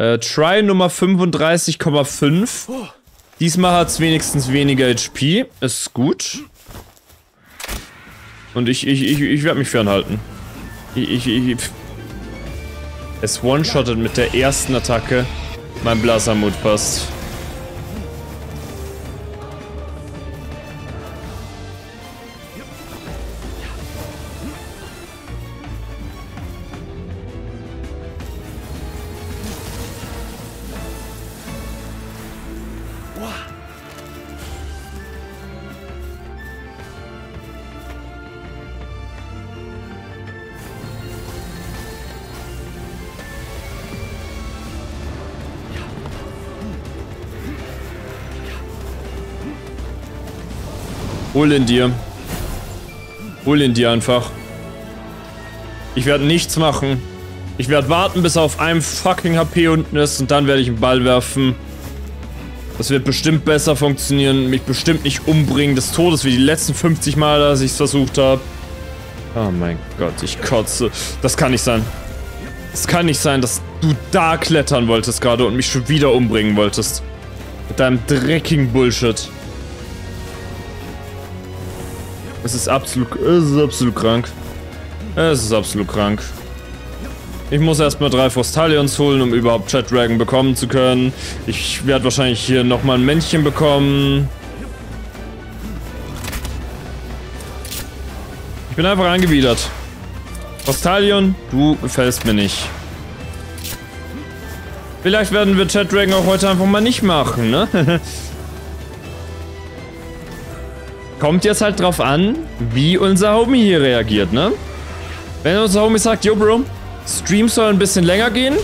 Try Nummer 35,5. Diesmal hat es wenigstens weniger HP. Ist gut. Und ich werde mich fernhalten. Es one-shottet mit der ersten Attacke. Mein Blazamut passt. Hol ihn dir einfach. Ich werde nichts machen. Ich werde warten, bis er auf einem fucking HP unten ist und dann werde ich einen Ball werfen. Das wird bestimmt besser funktionieren, mich bestimmt nicht umbringen des Todes, wie die letzten 50 Mal, als ich es versucht habe. Oh mein Gott, ich kotze. Das kann nicht sein. Das kann nicht sein, dass du da klettern wolltest gerade und mich schon wieder umbringen wolltest. Mit deinem dreckigen Bullshit. Es ist absolut krank. Es ist absolut krank. Ich muss erstmal 3 Frostalions holen, um überhaupt Chat Dragon bekommen zu können. Ich werde wahrscheinlich hier nochmal ein Männchen bekommen. Ich bin einfach angewidert. Frostalion, du gefällst mir nicht. Vielleicht werden wir Chat Dragon auch heute einfach mal nicht machen, ne? Kommt jetzt halt drauf an, wie unser Homie hier reagiert, ne? Wenn unser Homie sagt, yo Bro, Stream soll ein bisschen länger gehen.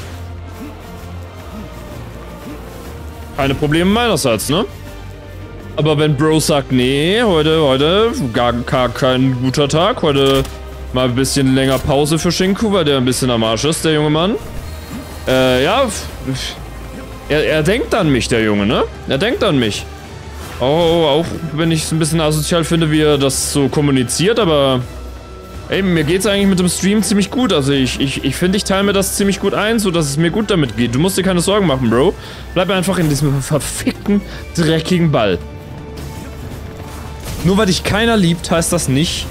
Keine Probleme meinerseits, ne? Aber wenn Bro sagt, nee, heute, gar kein guter Tag, heute mal ein bisschen länger Pause für Shinku, weil der ein bisschen am Arsch ist, der junge Mann. Ja, er denkt an mich, der Junge, ne? Er denkt an mich. Oh, auch wenn ich es ein bisschen asozial finde, wie er das so kommuniziert, aber ey, mir geht's eigentlich mit dem Stream ziemlich gut. Also ich finde, ich teile mir das ziemlich gut ein, sodass es mir gut damit geht. Du musst dir keine Sorgen machen, Bro. Bleib einfach in diesem verfickten, dreckigen Ball. Nur weil dich keiner liebt, heißt das nicht,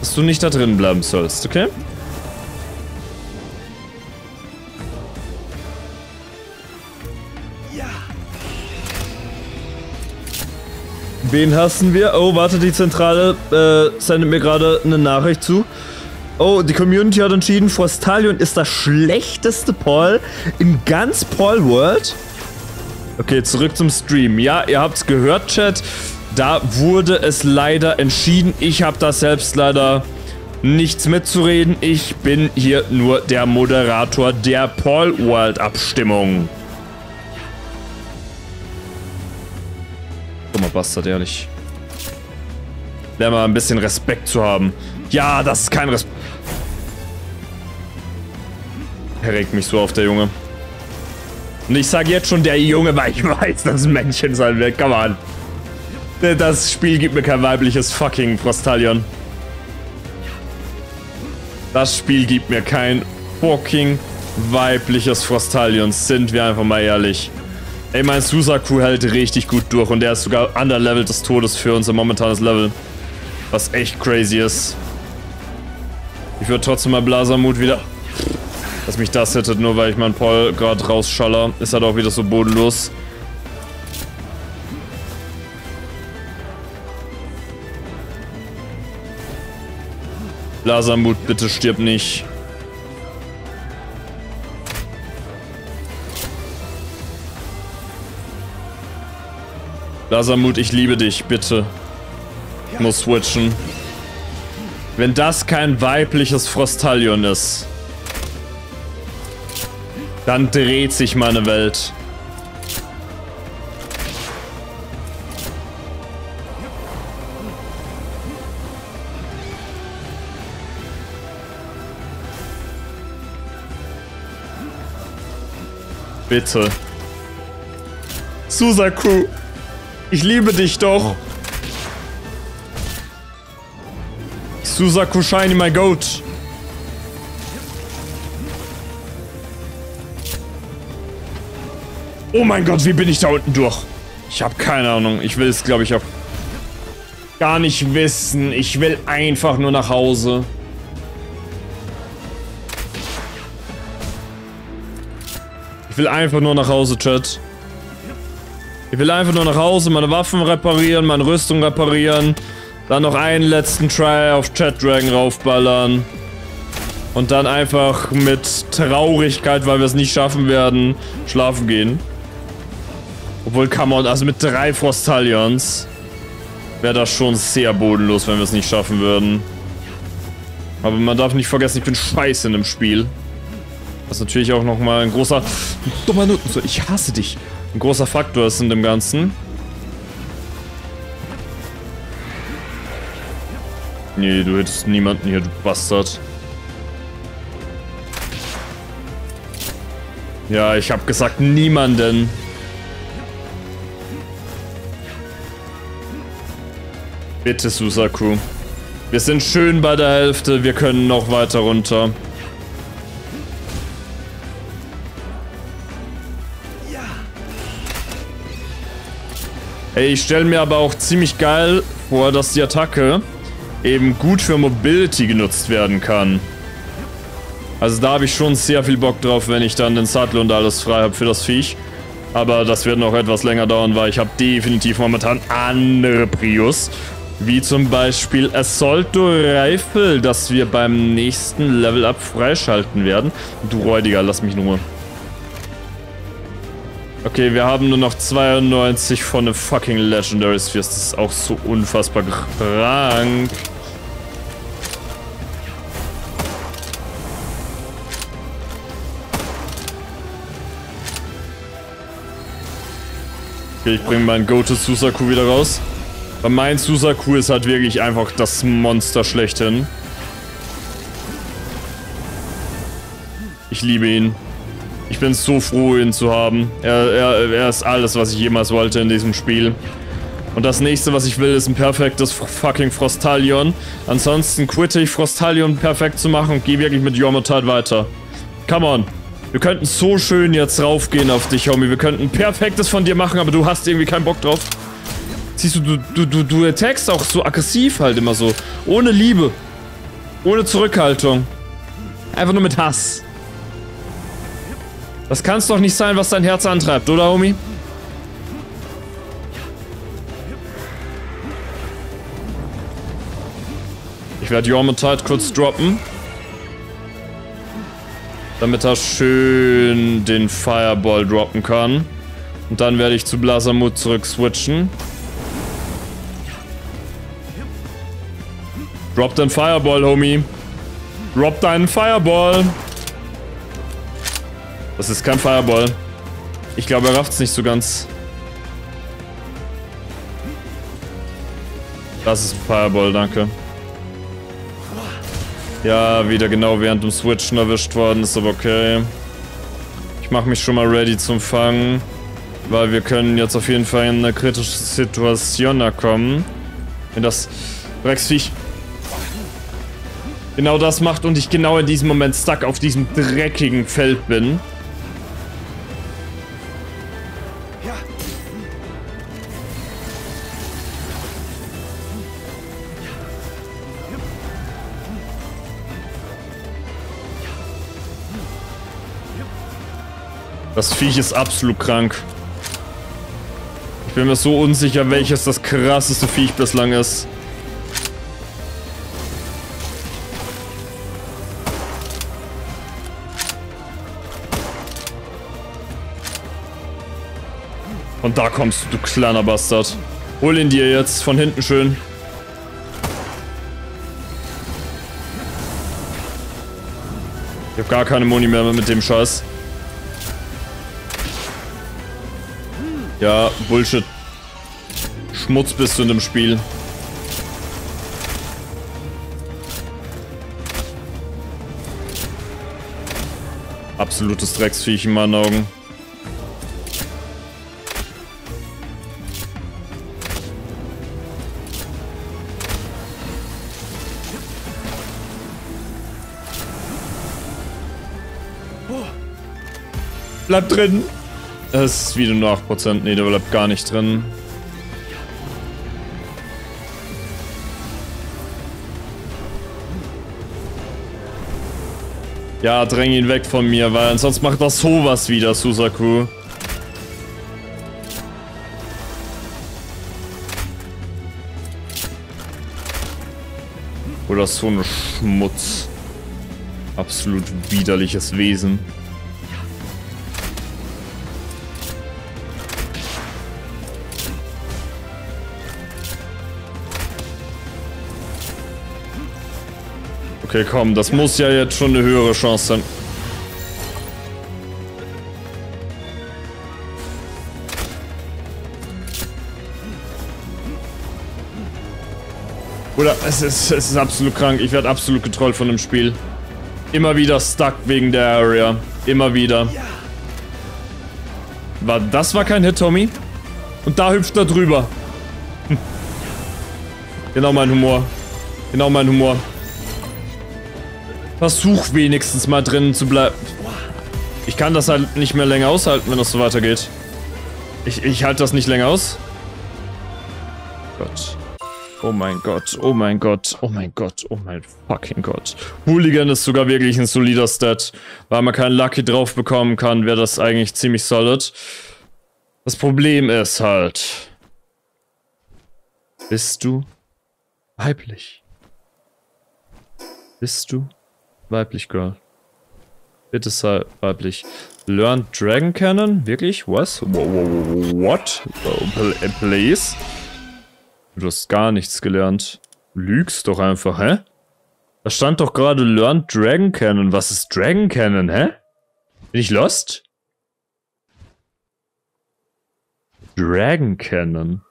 dass du nicht da drin bleiben sollst, okay? Wen hassen wir? Oh, warte, die Zentrale sendet mir gerade eine Nachricht zu. Oh, die Community hat entschieden, Frostalion ist das schlechteste Paul in ganz Palworld. Okay, zurück zum Stream. Ja, ihr habt's gehört, Chat. Da wurde es leider entschieden. Ich habe da selbst leider nichts mitzureden. Ich bin hier nur der Moderator der Palworld-Abstimmung. Guck mal, Bastard, ehrlich. Lern mal ein bisschen Respekt zu haben. Ja, das ist kein Respekt. Er regt mich so auf, der Junge. Und ich sage jetzt schon der Junge, weil ich weiß, dass es ein Männchen sein wird. Come on. Das Spiel gibt mir kein weibliches fucking Frostalion. Das Spiel gibt mir kein fucking weibliches Frostalion. Sind wir einfach mal ehrlich. Ey, mein Suzaku hält richtig gut durch und der ist sogar underlevelt des Todes für unser momentanes Level. Was echt crazy ist. Ich würde trotzdem mal Blazamut wieder... Dass mich das hittet, nur weil ich meinen Paul gerade rausschaller. Ist halt auch wieder so bodenlos. Blazamut, bitte stirb nicht. Blazamut, ich liebe dich, bitte. Ich muss switchen. Wenn das kein weibliches Frostalion ist, dann dreht sich meine Welt. Bitte. Suzaku. Ich liebe dich doch. Suzaku Shiny, my goat. Oh mein Gott, wie bin ich da unten durch? Ich habe keine Ahnung. Ich will es, glaube ich, auch gar nicht wissen. Ich will einfach nur nach Hause. Ich will einfach nur nach Hause, Chat. Ich will einfach nur nach Hause, meine Waffen reparieren, meine Rüstung reparieren. Dann noch einen letzten Try auf Chat Dragon raufballern. Und dann einfach mit Traurigkeit, weil wir es nicht schaffen werden, schlafen gehen. Obwohl, kann man, also mit 3 Frostalions wäre das schon sehr bodenlos, wenn wir es nicht schaffen würden. Aber man darf nicht vergessen, ich bin scheiße in dem Spiel. Was natürlich auch nochmal ein großer... Dummer Nutten, ich hasse dich. Ein großer Faktor ist in dem Ganzen. Nee, du hättest niemanden hier, du Bastard. Ja, ich hab gesagt, niemanden. Bitte, Suzaku. Wir sind schön bei der Hälfte, wir können noch weiter runter. Ey, ich stelle mir aber auch ziemlich geil vor, dass die Attacke eben gut für Mobility genutzt werden kann. Also da habe ich schon sehr viel Bock drauf, wenn ich dann den Sattel und alles frei habe für das Viech. Aber das wird noch etwas länger dauern, weil ich habe definitiv momentan andere Prios. Wie zum Beispiel Assaulto Rifle, das wir beim nächsten Level-Up freischalten werden. Du Räudiger, lass mich in Ruhe. Okay, wir haben nur noch 92 von den fucking Legendary Spheres. Das ist auch so unfassbar krank. Okay, ich bringe meinen Go-To Suzaku wieder raus. Weil mein Suzaku ist halt wirklich einfach das Monster schlechthin. Ich liebe ihn. Ich bin so froh, ihn zu haben. Er ist alles, was ich jemals wollte in diesem Spiel. Und das nächste, was ich will, ist ein perfektes fucking Frostalion. Ansonsten quitte ich Frostalion perfekt zu machen und gehe wirklich mit Jormuntide weiter. Come on. Wir könnten so schön jetzt raufgehen auf dich, Homie. Wir könnten ein perfektes von dir machen, aber du hast irgendwie keinen Bock drauf. Siehst du, du attackst auch so aggressiv halt immer so. Ohne Liebe. Ohne Zurückhaltung. Einfach nur mit Hass. Das kann's doch nicht sein, was dein Herz antreibt, oder, Homie? Ich werde Jormuntide kurz droppen. Damit er schön den Fireball droppen kann. Und dann werde ich zu Blazamut zurück switchen. Drop den Fireball, Homie. Drop deinen Fireball. Das ist kein Fireball. Ich glaube, er rafft's nicht so ganz. Das ist ein Fireball, danke. Ja, wieder genau während dem Switchen erwischt worden, ist aber okay. Ich mache mich schon mal ready zum Fangen, weil wir können jetzt auf jeden Fall in eine kritische Situation kommen. Wenn das Drecksviech genau das macht und ich genau in diesem Moment stuck auf diesem dreckigen Feld bin. Das Viech ist absolut krank. Ich bin mir so unsicher, welches das krasseste Viech bislang ist. Und da kommst du, du kleiner Bastard. Hol ihn dir jetzt, von hinten schön. Ich hab gar keine Muni mehr mit dem Scheiß. Ja, Bullshit. Schmutz bist du in dem Spiel. Absolutes Drecksviech in meinen Augen. Bleib drin. Das ist wieder nur 8%. Ne, der bleibt gar nicht drin. Ja, dräng ihn weg von mir, weil ansonsten macht das sowas wieder, Suzaku. Oder so ein Schmutz. Absolut widerliches Wesen. Okay, komm, das muss ja jetzt schon eine höhere Chance sein. Oder es ist absolut krank. Ich werde absolut getrollt von dem Spiel. Immer wieder stuck wegen der Area. Immer wieder. Das war kein Hit, Tommy. Und da hüpft er drüber. Hm. Genau mein Humor. Genau mein Humor. Versuch wenigstens mal drinnen zu bleiben. Ich kann das halt nicht mehr länger aushalten, wenn das so weitergeht. Ich halte das nicht länger aus. Gott. Oh mein Gott, oh mein Gott, oh mein Gott, oh mein fucking Gott. Hooligan ist sogar wirklich ein solider Stat. Weil man keinen Lucky drauf bekommen kann, wäre das eigentlich ziemlich solid. Das Problem ist halt... Bist du weiblich? Bist du weiblich, Girl? Bitte sei weiblich. Learn Dragon Cannon? Wirklich? Was? What? Please? Du hast gar nichts gelernt. Lügst doch einfach, hä? Da stand doch gerade Learn Dragon Cannon. Was ist Dragon Cannon, hä? Bin ich lost? Dragon Cannon.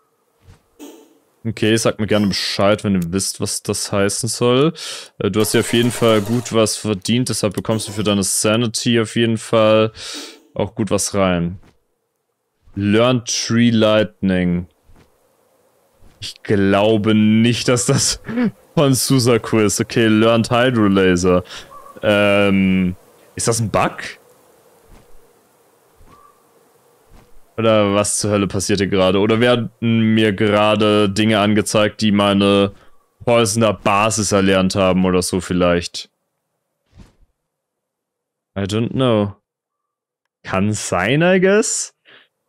Okay, sagt mir gerne Bescheid, wenn ihr wisst, was das heißen soll. Du hast ja auf jeden Fall gut was verdient, deshalb bekommst du für deine Sanity auf jeden Fall auch gut was rein. Learn Tree Lightning. Ich glaube nicht, dass das von Suzaku ist. Okay, Learn Hydro Laser. Ist das ein Bug? Oder was zur Hölle passiert hier gerade? Oder werden mir gerade Dinge angezeigt, die meine Poisoner Basis erlernt haben oder so vielleicht? I don't know. Kann sein, I guess?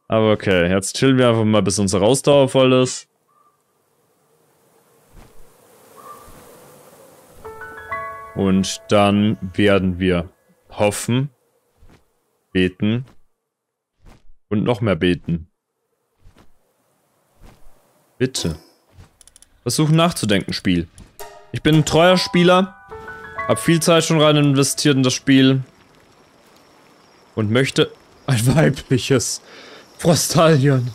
Aber okay, jetzt chillen wir einfach mal, bis unsere Ausdauer voll ist. Und dann werden wir hoffen, beten... Und noch mehr beten. Bitte. Versuch nachzudenken, Spiel. Ich bin ein treuer Spieler. Hab viel Zeit schon rein investiert in das Spiel. Und möchte ein weibliches Frostalion.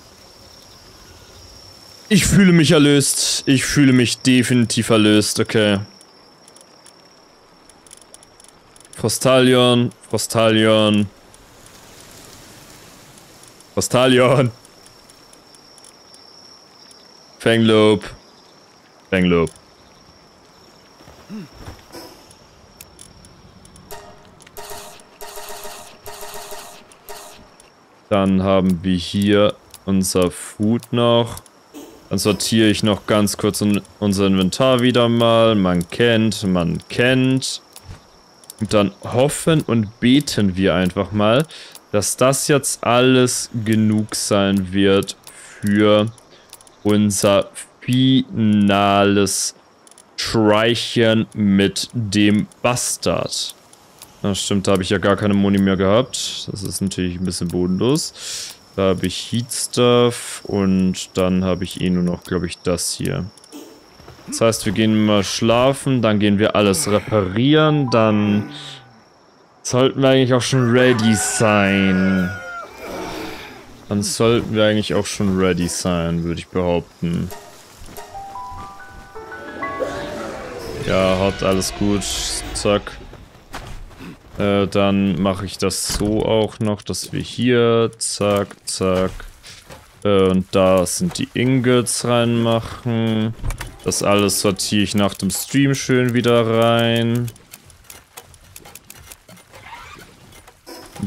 Ich fühle mich erlöst. Ich fühle mich definitiv erlöst. Okay. Frostalion. Frostalion. Frostalion. Fenglope. Fenglope. Dann haben wir hier unser Food noch. Dann sortiere ich noch ganz kurz unser Inventar wieder mal. Man kennt. Und dann hoffen und beten wir einfach mal, dass das jetzt alles genug sein wird für unser finales Trychen mit dem Bastard. Na stimmt, da habe ich ja gar keine Moni mehr gehabt. Das ist natürlich ein bisschen bodenlos. Da habe ich Heatstuff und dann habe ich eh nur noch, glaube ich, das hier. Das heißt, wir gehen mal schlafen, dann gehen wir alles reparieren, dann... Sollten wir eigentlich auch schon ready sein. Dann sollten wir eigentlich auch schon ready sein, würde ich behaupten. Ja, hat alles gut. Zack. Dann mache ich das so auch noch, dass wir hier, zack, zack. Und da sind die Ingots reinmachen. Das alles sortiere ich nach dem Stream schön wieder rein.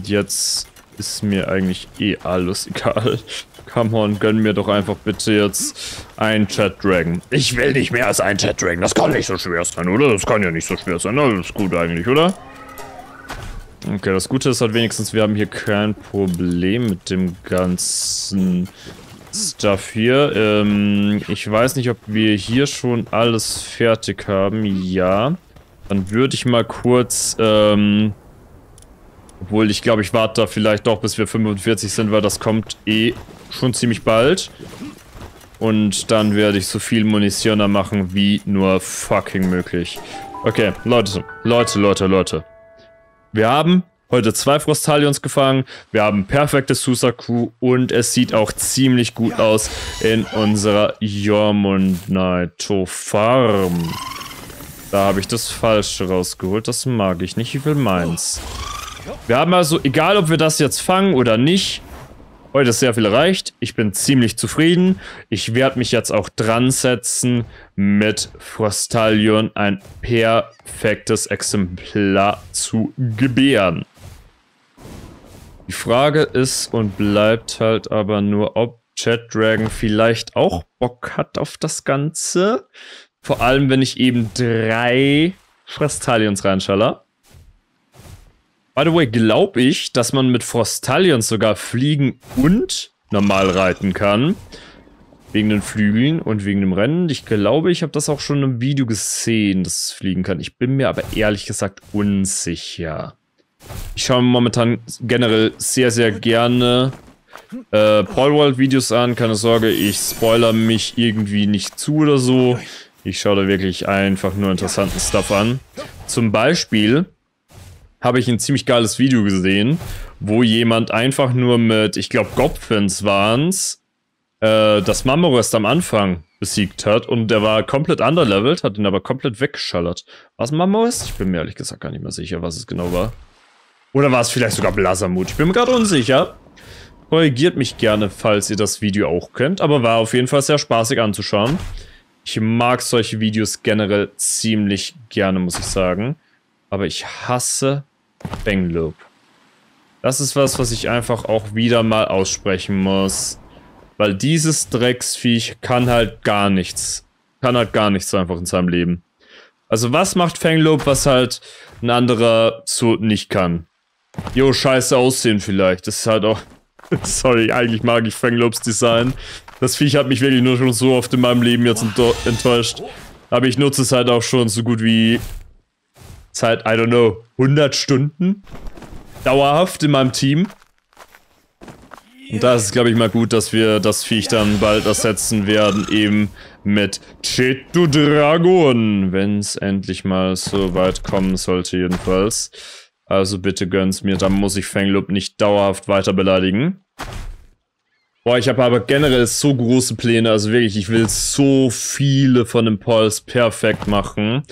Jetzt ist mir eigentlich eh alles egal. Come on, gönn mir doch einfach bitte jetzt ein Chat Dragon. Ich will nicht mehr als ein Chat Dragon. Das kann nicht so schwer sein, oder? Das kann ja nicht so schwer sein. Alles ist gut eigentlich, oder? Okay, das Gute ist halt wenigstens, wir haben hier kein Problem mit dem ganzen Stuff hier. Ich weiß nicht, ob wir hier schon alles fertig haben. Ja. Dann würde ich mal kurz, obwohl ich glaube, ich warte da vielleicht doch, bis wir 45 sind, weil das kommt eh schon ziemlich bald. Und dann werde ich so viel Munition da machen, wie nur fucking möglich. Okay, Leute. Wir haben heute 2 Frostalions gefangen, wir haben perfektes Suzaku und es sieht auch ziemlich gut aus in unserer Jormuntide Farm. Da habe ich das Falsche rausgeholt, das mag ich nicht, ich will meins. Wir haben also, egal ob wir das jetzt fangen oder nicht, heute ist sehr viel erreicht. Ich bin ziemlich zufrieden. Ich werde mich jetzt auch dran setzen, mit Frostalion ein perfektes Exemplar zu gebären. Die Frage ist und bleibt halt aber nur, ob Chat Dragon vielleicht auch Bock hat auf das Ganze. Vor allem, wenn ich eben 3 Frostalions reinschaller. By the way, glaube ich, dass man mit Frostalions sogar fliegen und normal reiten kann. Wegen den Flügeln und wegen dem Rennen. Ich glaube, ich habe das auch schon im Video gesehen, dass es fliegen kann. Ich bin mir aber ehrlich gesagt unsicher. Ich schaue mir momentan generell sehr, sehr gerne Palworld-Videos an. Keine Sorge, ich spoilere mich irgendwie nicht zu oder so. Ich schaue da wirklich einfach nur interessanten Stuff an. Zum Beispiel habe ich ein ziemlich geiles Video gesehen, wo jemand einfach nur mit, ich glaube, Gobfins waren's, das Mammorest am Anfang besiegt hat und der war komplett underlevelt, hat ihn aber komplett weggeschallert. War es Mammorest? Ich bin mir ehrlich gesagt gar nicht mehr sicher, was es genau war. Oder war es vielleicht sogar Blazamut? Ich bin mir gerade unsicher. Korrigiert mich gerne, falls ihr das Video auch kennt, aber war auf jeden Fall sehr spaßig anzuschauen. Ich mag solche Videos generell ziemlich gerne, muss ich sagen. Aber ich hasse Fenglope. Das ist was, was ich einfach auch wieder mal aussprechen muss. Weil dieses Drecksviech kann halt gar nichts. Kann halt gar nichts einfach in seinem Leben. Also was macht Fenglope, was halt ein anderer so nicht kann? Jo, scheiße aussehen vielleicht. Das ist halt auch... Sorry, eigentlich mag ich Fenglopes Design. Das Viech hat mich wirklich nur schon so oft in meinem Leben jetzt enttäuscht. Aber ich nutze es halt auch schon so gut wie... seit, I don't know, 100 Stunden dauerhaft in meinem Team. Und da ist es, glaube ich, mal gut, dass wir das Viech dann bald ersetzen werden, eben mit Chat Dragon, wenn es endlich mal so weit kommen sollte jedenfalls. Also bitte gönn's mir, dann muss ich Fenglope nicht dauerhaft weiter beleidigen. Boah, ich habe aber generell so große Pläne, also wirklich, ich will so viele von dem Pulse perfekt machen.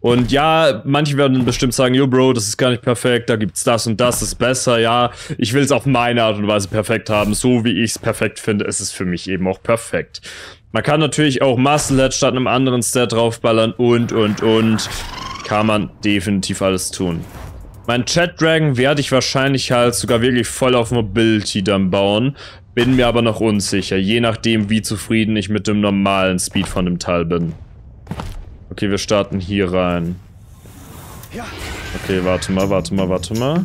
Und ja, manche werden bestimmt sagen, yo Bro, das ist gar nicht perfekt, da gibt's das und das, ist besser, ja. Ich will es auf meine Art und Weise perfekt haben, so wie ich es perfekt finde, ist es für mich eben auch perfekt. Man kann natürlich auch Musclehead statt einem anderen Stat draufballern und. Kann man definitiv alles tun. Mein Chat Dragon werde ich wahrscheinlich halt sogar wirklich voll auf Mobility dann bauen, bin mir aber noch unsicher, je nachdem wie zufrieden ich mit dem normalen Speed von dem Teil bin. Okay, wir starten hier rein. Okay, warte mal.